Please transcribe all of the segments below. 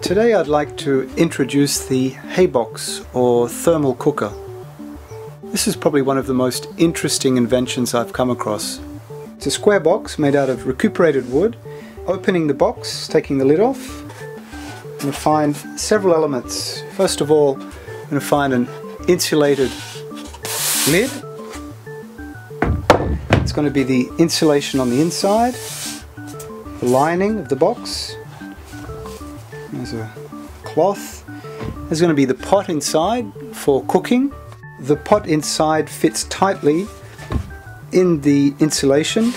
Today I'd like to introduce the hay box or thermal cooker. This is probably one of the most interesting inventions I've come across. It's a square box made out of recuperated wood. Opening the box, taking the lid off, I'm going to find several elements. First of all, I'm going to find an insulated lid. It's going to be the insulation on the inside, the lining of the box. There's a cloth. There's going to be the pot inside for cooking. The pot inside fits tightly in the insulation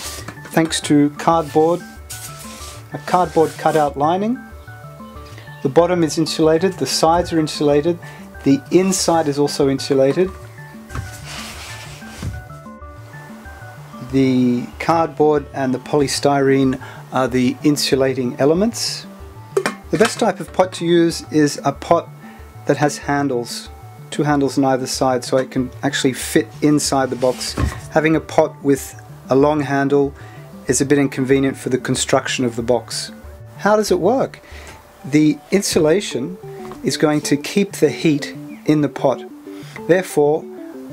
thanks to cardboard, a cardboard cutout lining. The bottom is insulated, the sides are insulated, the inside is also insulated. The cardboard and the polystyrene are the insulating elements. The best type of pot to use is a pot that has handles, two handles on either side, so it can actually fit inside the box. Having a pot with a long handle is a bit inconvenient for the construction of the box. How does it work? The insulation is going to keep the heat in the pot. Therefore,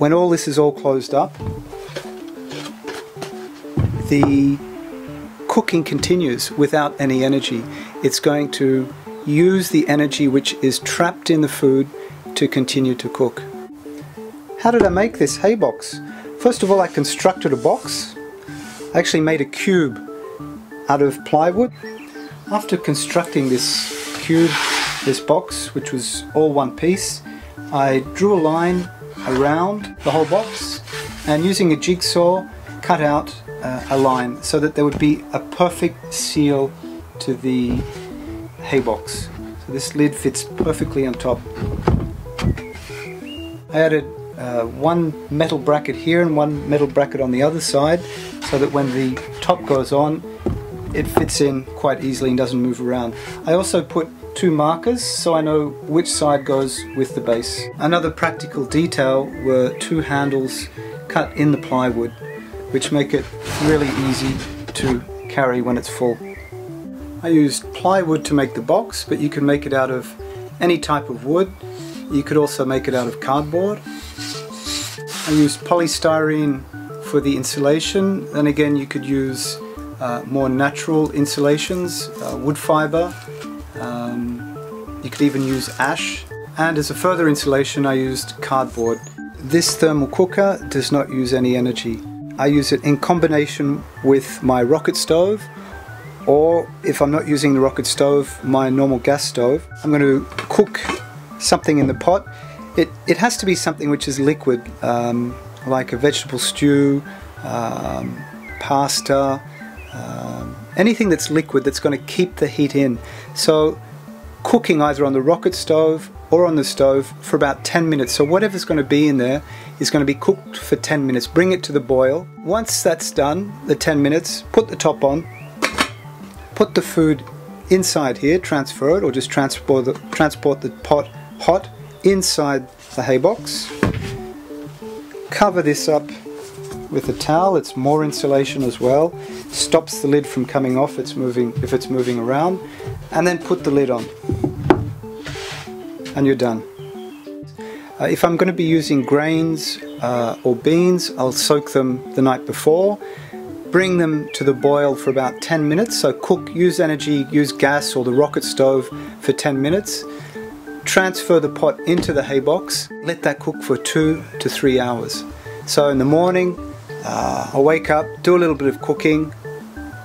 when all this is all closed up, the cooking continues without any energy. It's going to use the energy which is trapped in the food to continue to cook. How did I make this hay box? First of all, I constructed a box. I actually made a cube out of plywood. After constructing this cube, this box, which was all one piece, I drew a line around the whole box and using a jigsaw cut out a line so that there would be a perfect seal to the hay box. So this lid fits perfectly on top. I added one metal bracket here and one metal bracket on the other side so that when the top goes on it fits in quite easily and doesn't move around. I also put two markers so I know which side goes with the base. Another practical detail were two handles cut in the plywood, which make it really easy to carry when it's full. I used plywood to make the box, but you can make it out of any type of wood. You could also make it out of cardboard. I used polystyrene for the insulation, and again you could use more natural insulations, wood fiber, you could even use ash, and as a further insulation I used cardboard. This thermal cooker does not use any energy. I use it in combination with my rocket stove, or if I'm not using the rocket stove, my normal gas stove. I'm going to cook something in the pot. It has to be something which is liquid, like a vegetable stew, pasta, anything that's liquid that's going to keep the heat in. So cooking either on the rocket stove or on the stove for about 10 minutes. So whatever's going to be in there is going to be cooked for 10 minutes. Bring it to the boil. Once that's done, the 10 minutes, put the top on, put the food inside here, transfer it, or just transport the pot hot inside the hay box. Cover this up with a towel. It's more insulation as well. Stops the lid from coming off if it's moving around. And then put the lid on. And you're done. If I'm going to be using grains or beans, I'll soak them the night before, bring them to the boil for about 10 minutes, so cook, use energy, use gas or the rocket stove for 10 minutes, transfer the pot into the hay box, let that cook for 2 to 3 hours. So in the morning, I'll wake up, do a little bit of cooking,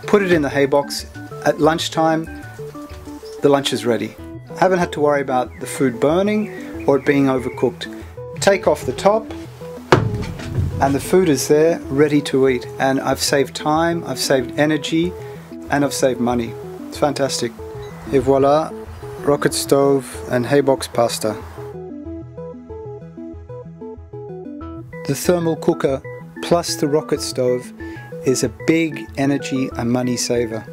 put it in the hay box, at lunchtime, the lunch is ready. I haven't had to worry about the food burning or it being overcooked. Take off the top and the food is there ready to eat, and I've saved time, I've saved energy and I've saved money. It's fantastic. Et voila, rocket stove and hay box pasta. The thermal cooker plus the rocket stove is a big energy and money saver.